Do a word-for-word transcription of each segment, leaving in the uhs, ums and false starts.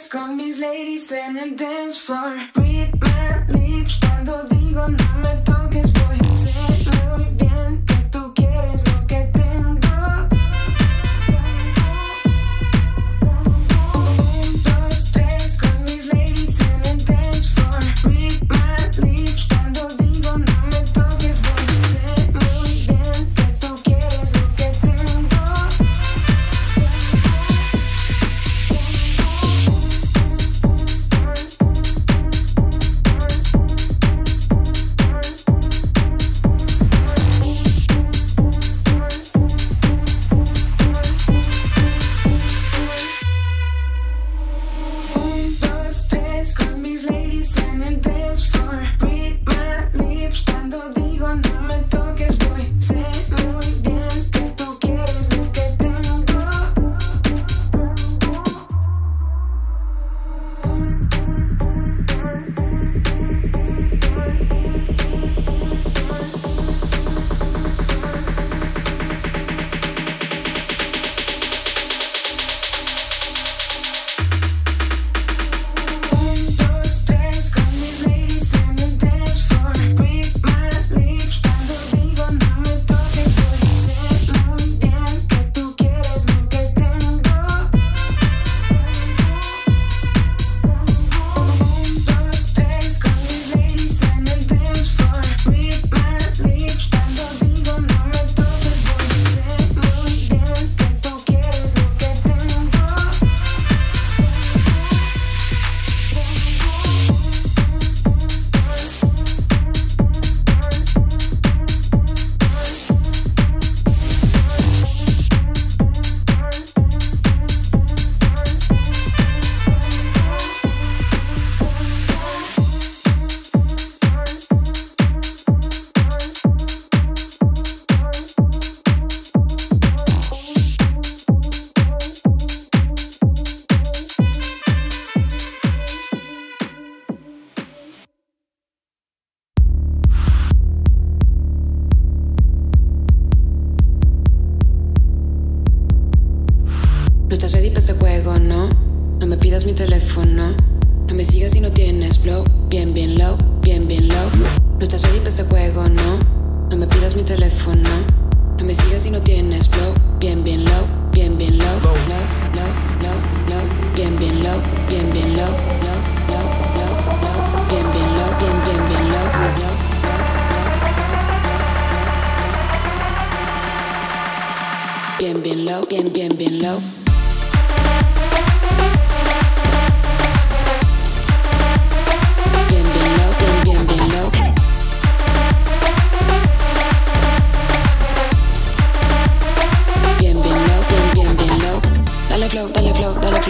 ladies con mis ladies en el dance floor. Read my lips cuando digo no me toques, boy. Sé muy bien que tú quieres lo que tengo. Un, dos, tres con mis ladies en el dance floor. Read my lips cuando digo no me toques, boy. Sé muy bien que tú quieres lo que tengo. Con mis ladies en el dance floor. Read my lips cuando digo no me toques, boy. Sé muy bien que tú quieres lo que Dale flow, dale flow, dale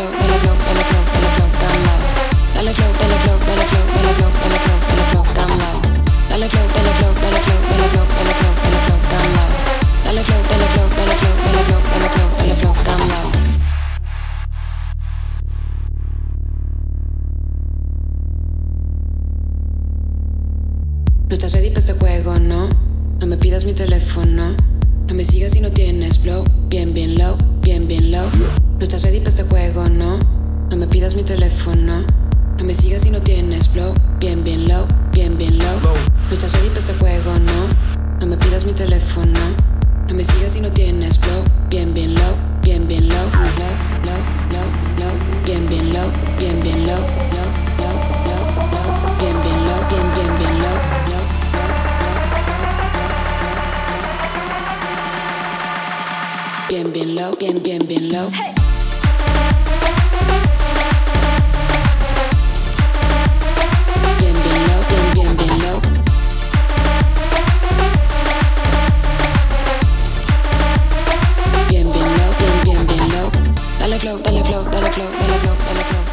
flow, dale flow, dale flow.